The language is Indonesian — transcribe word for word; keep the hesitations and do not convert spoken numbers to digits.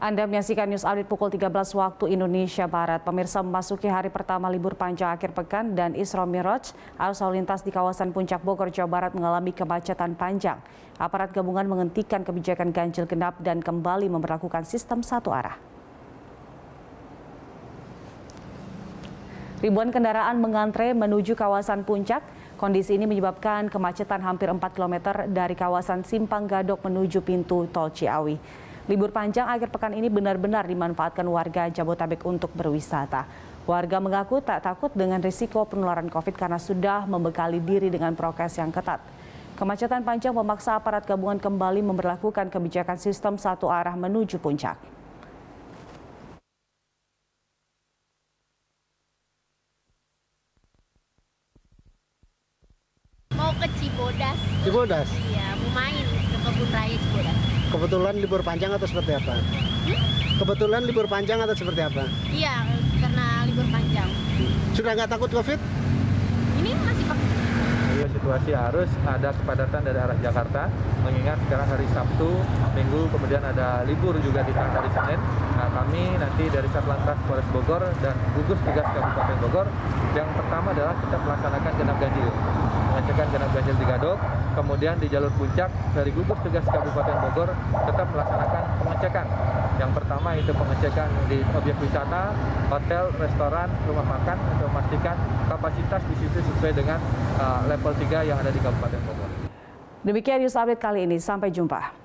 Anda menyaksikan News Update pukul tiga belas waktu Indonesia Barat. Pemirsa, memasuki hari pertama libur panjang akhir pekan dan Isra Mi'raj, arus lalu lintas di kawasan Puncak Bogor, Jawa Barat mengalami kemacetan panjang. Aparat gabungan menghentikan kebijakan ganjil genap dan kembali memberlakukan sistem satu arah. Ribuan kendaraan mengantre menuju kawasan Puncak. Kondisi ini menyebabkan kemacetan hampir empat kilometer dari kawasan Simpang Gadok menuju pintu Tol Ciawi. Libur panjang akhir pekan ini benar-benar dimanfaatkan warga Jabodetabek untuk berwisata. Warga mengaku tak takut dengan risiko penularan COVID karena sudah membekali diri dengan prokes yang ketat. Kemacetan panjang memaksa aparat gabungan kembali memberlakukan kebijakan sistem satu arah menuju Puncak. Mau ke Cibodas. Cibodas? Iya, mau main ke kebun raya Cibodas. Kebetulan libur panjang atau seperti apa? Hmm? Kebetulan libur panjang atau seperti apa? Iya, karena libur panjang. Sudah nggak takut COVID? Ini masih pakai. Situasi arus ada kepadatan dari arah Jakarta, mengingat sekarang hari Sabtu, Minggu, kemudian ada libur juga di tanggal hari Senin. Nah, kami nanti dari Satlantas Polres Bogor dan Gugus Tugas Kabupaten Bogor, yang pertama adalah kita melaksanakan genap ganjil. Mengecekkan genap ganjil di Gadog, kemudian di jalur Puncak dari Gugus Tugas Kabupaten Bogor tetap melaksanakan pengecekan. Yang pertama itu pengecekan di objek wisata, hotel, restoran, rumah makan untuk memastikan kapasitas di situ sesuai dengan uh, level tiga yang ada di Kabupaten Bogor. Demikian News Update kali ini, sampai jumpa.